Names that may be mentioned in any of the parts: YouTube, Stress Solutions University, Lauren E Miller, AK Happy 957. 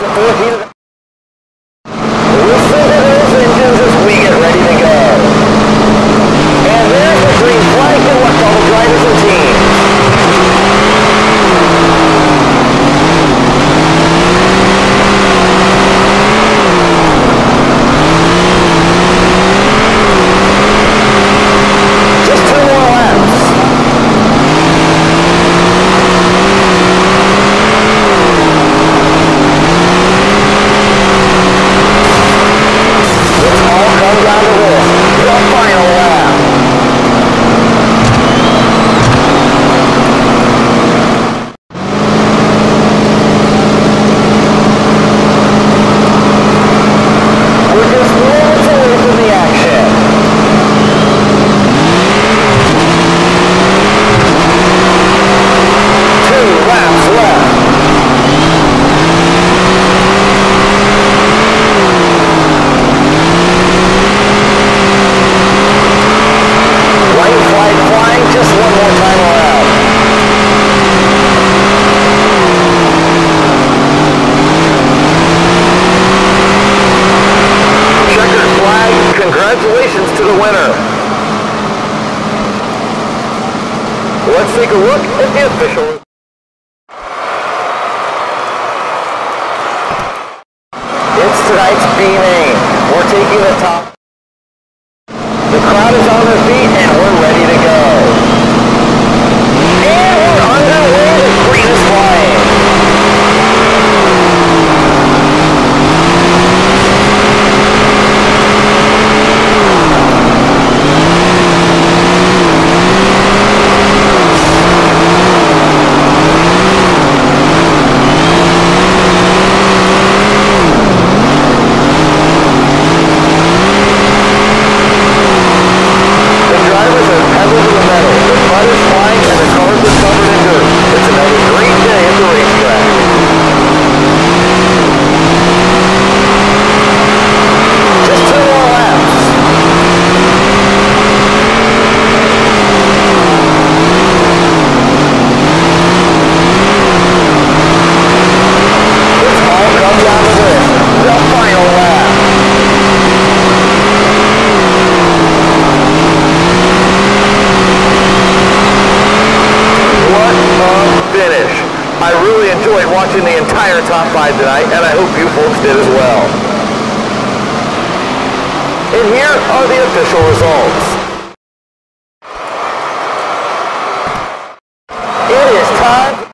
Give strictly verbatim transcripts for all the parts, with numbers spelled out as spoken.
That's the fourth heat of the whistle to those engines as we get ready to go. And there's the green flag to watch all the drivers and teams. Congratulations to the winner. Let's take a look at the official. It's tonight's B name. We're taking the top. The crowd is on their feet and we're ready to go. And we're on our way to green is flying. I really enjoyed watching the entire top five tonight, and I hope you folks did as well. And here are the official results. It is time.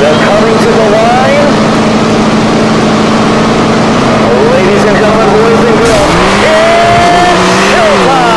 They're coming to the line. Ladies and gentlemen, boys and girls, it's showtime!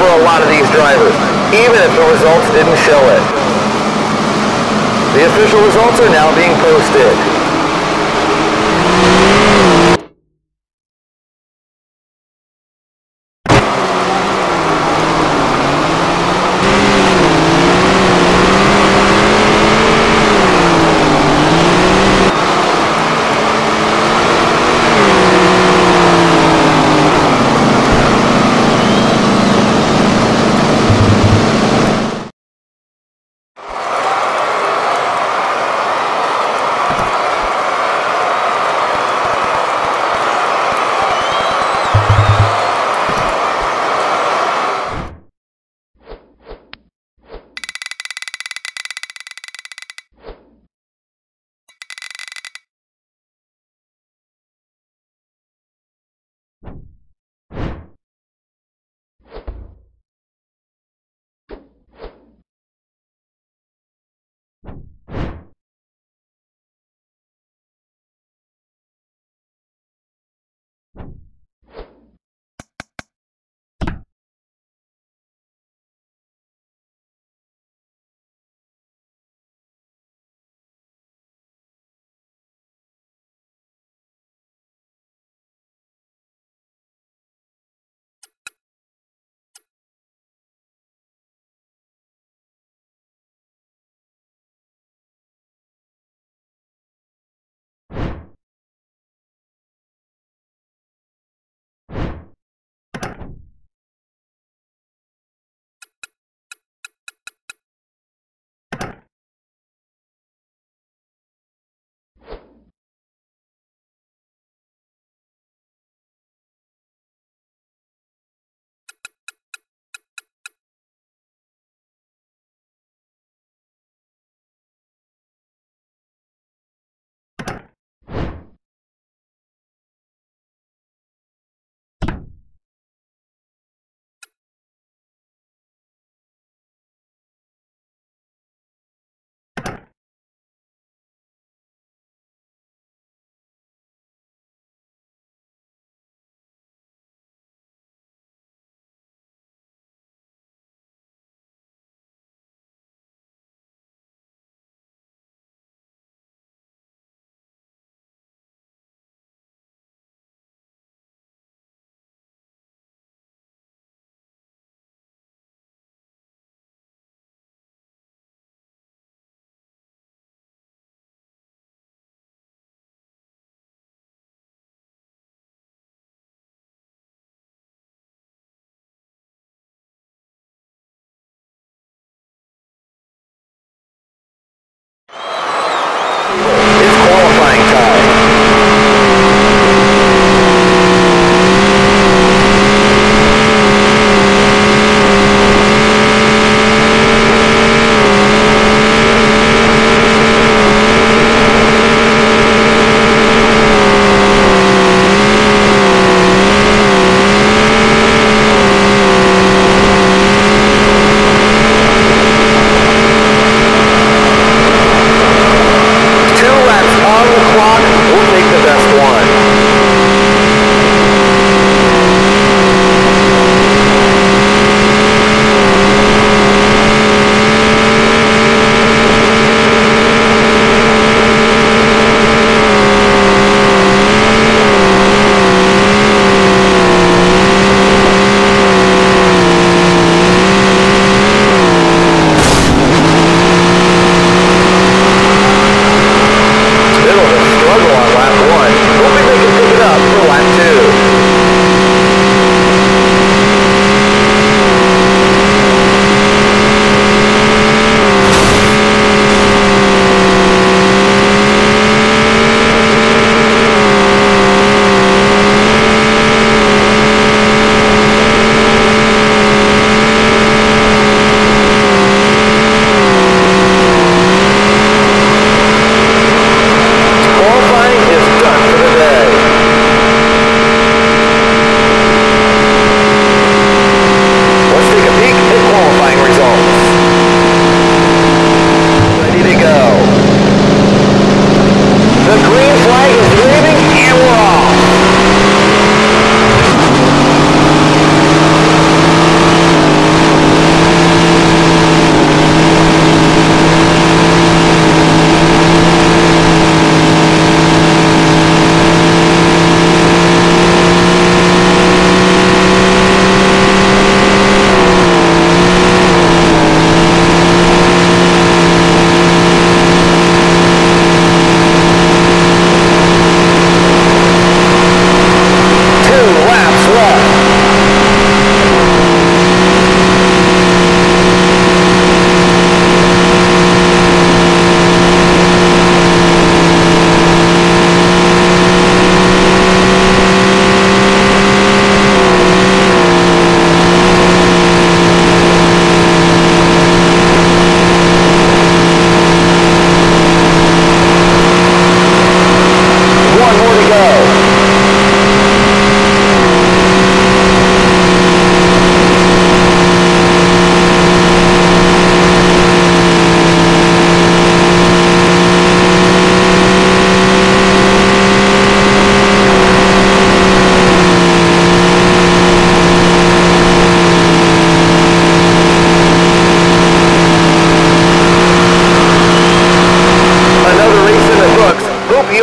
For a lot of these drivers, even if the results didn't show it. The official results are now being posted.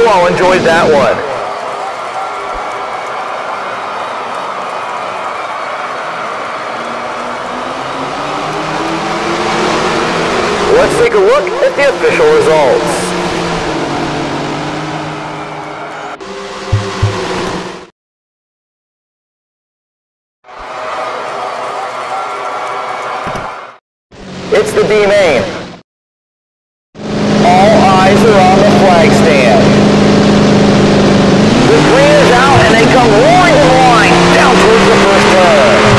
you all enjoyed that one. Let's take a look at the official results. It's the B main. All eyes are on the flag stand. The green is out and they come roaring in line down towards the first turn.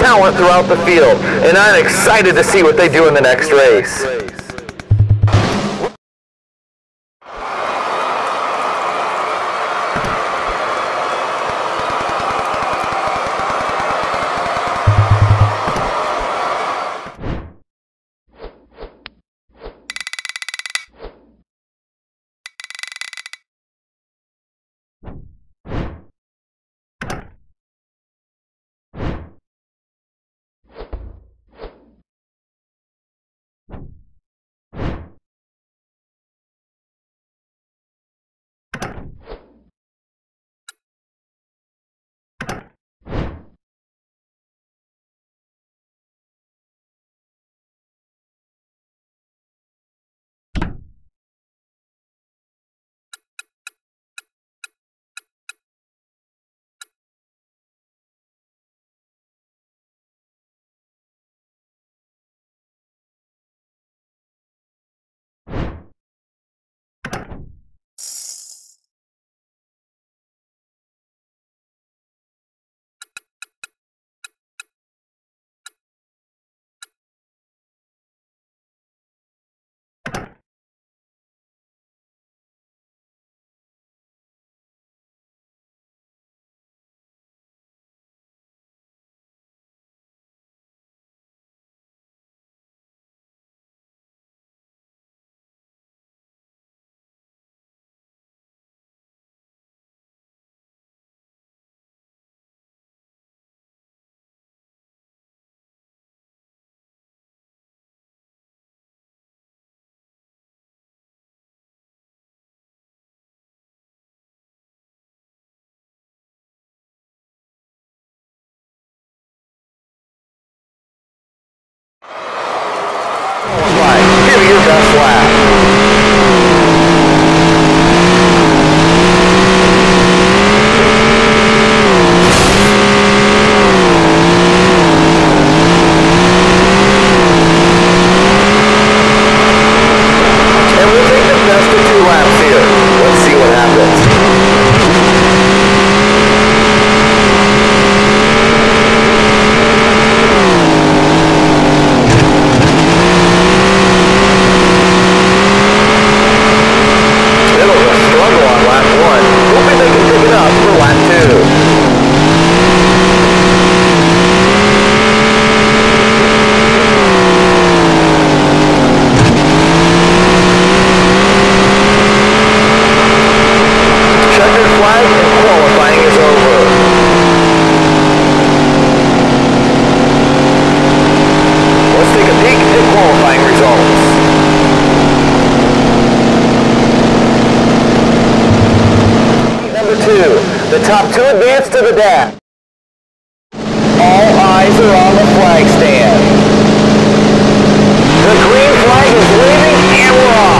Talent throughout the field, and I'm excited to see what they do in the next race. And we'll take the best of two laps here. Let's see what happens. Top two advance to the deck. All eyes are on the flag stand. The green flag is waving and we're off.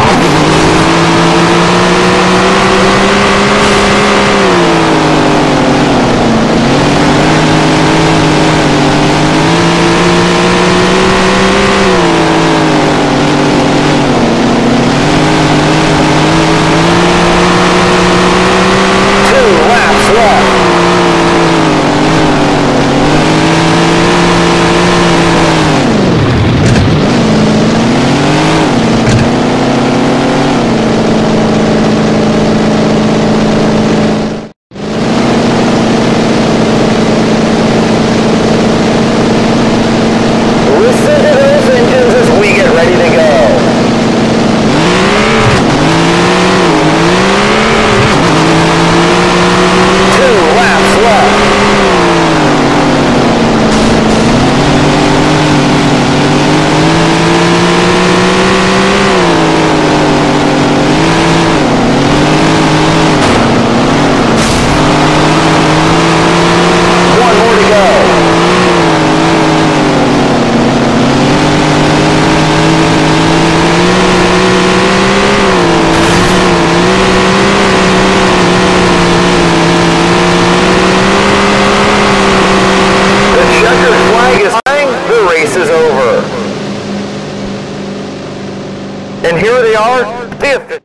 And here they are, fifth.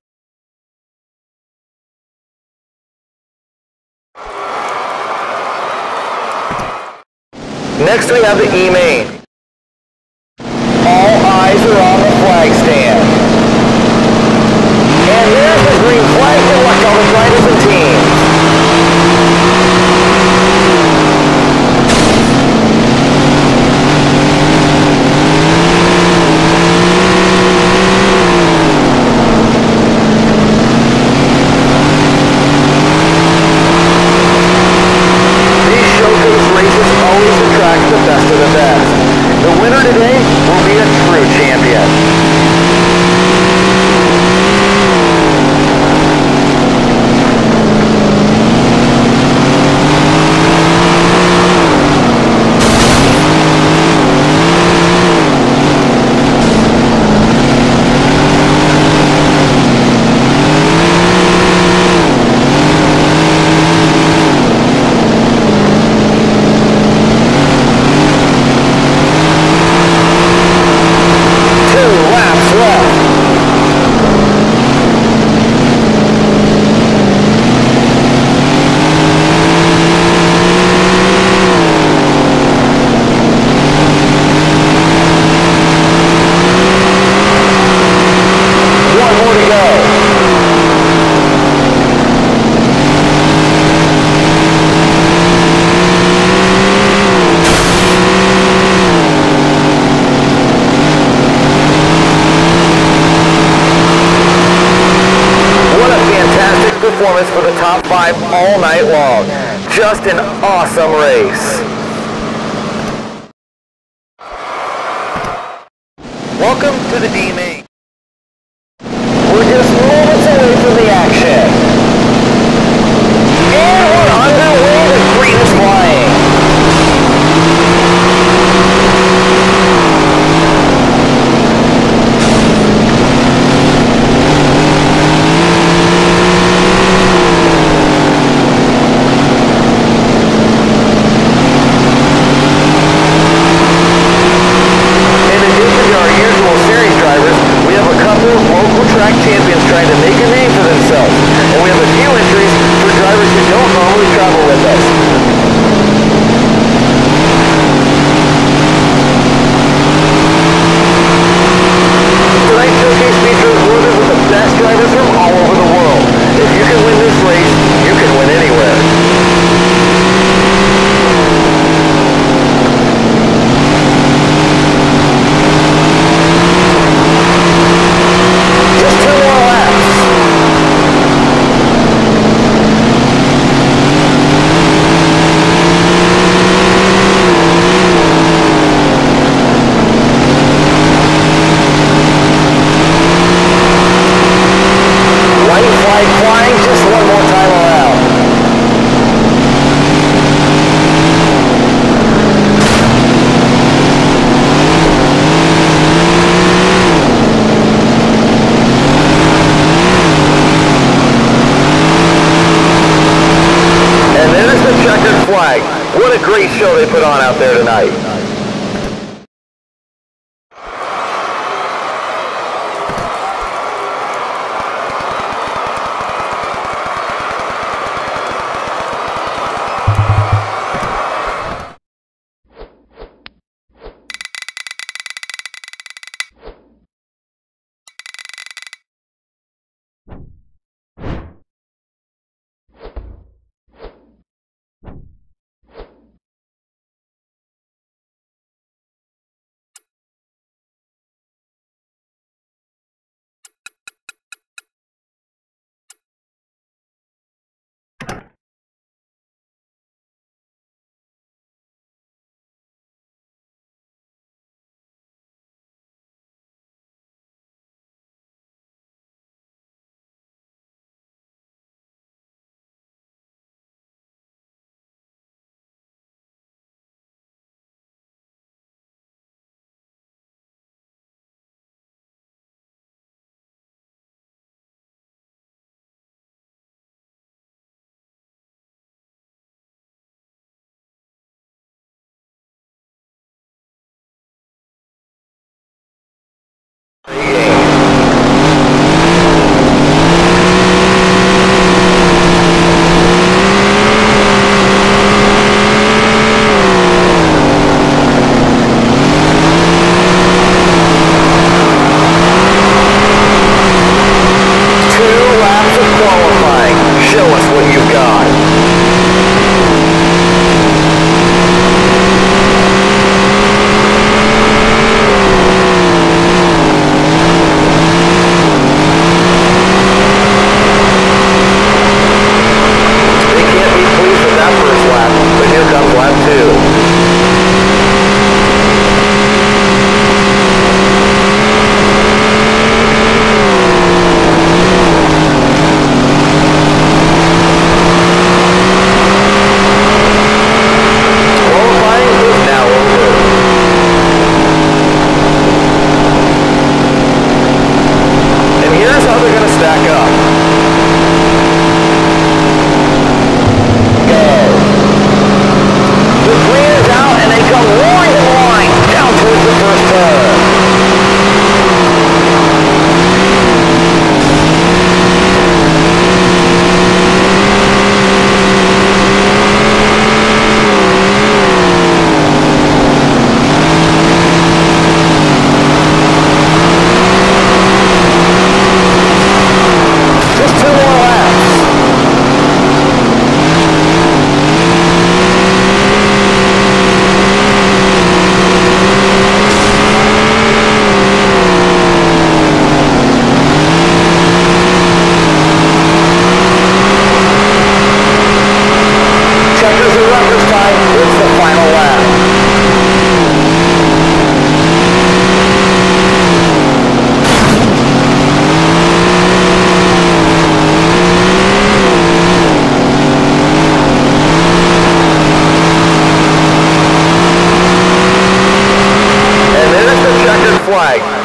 Next we have the E-Main. All eyes are on the flag stand. And there's the green flag to watch all the gliders and teams. For the top five all night long. Just an awesome race. Welcome to the D-Main. We're just moments away from the action. And we're underway to greatest flying. Drivers really put on out there tonight.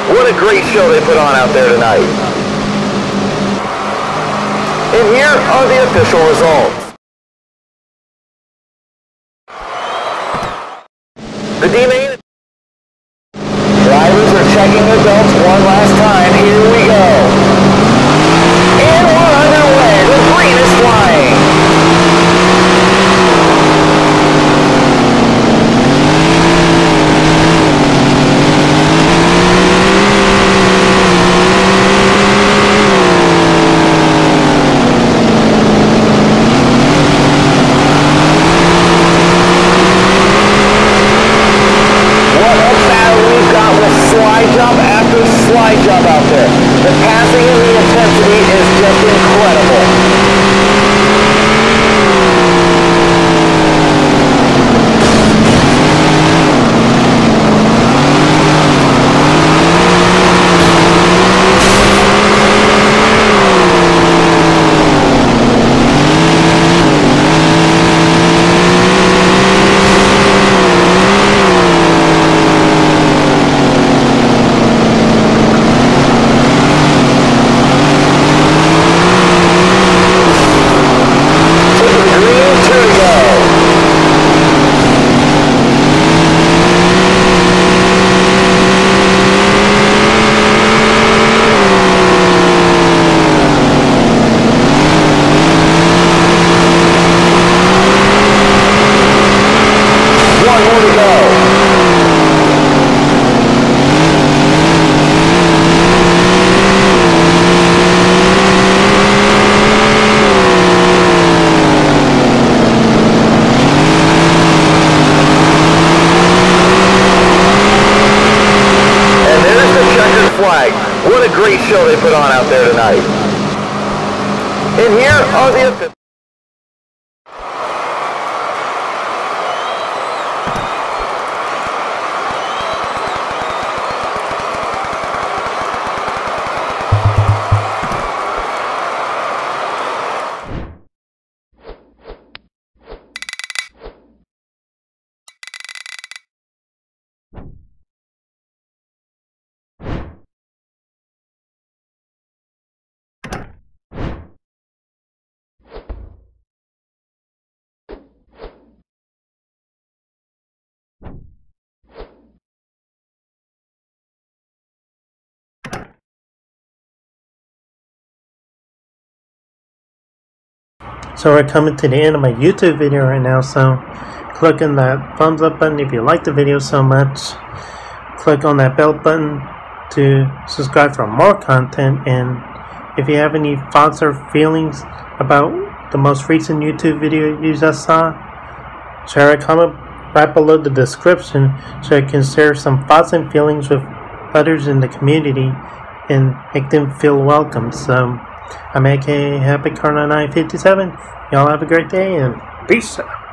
What a great show they put on out there tonight. And here are the official results. The D-Main drivers are checking their belts one last time. Here we go. And we're underway. The green is flying. flag. What a great show they put on out there tonight. And here are the officials. So we're coming to the end of my YouTube video right now, so click on that thumbs up button if you like the video so much. Click on that bell button to subscribe for more content, and if you have any thoughts or feelings about the most recent YouTube video you just saw, share a comment right below the description so I can share some thoughts and feelings with others in the community and make them feel welcome. So I'm A K Happy nine fifty-seven. Y'all have a great day and peace out.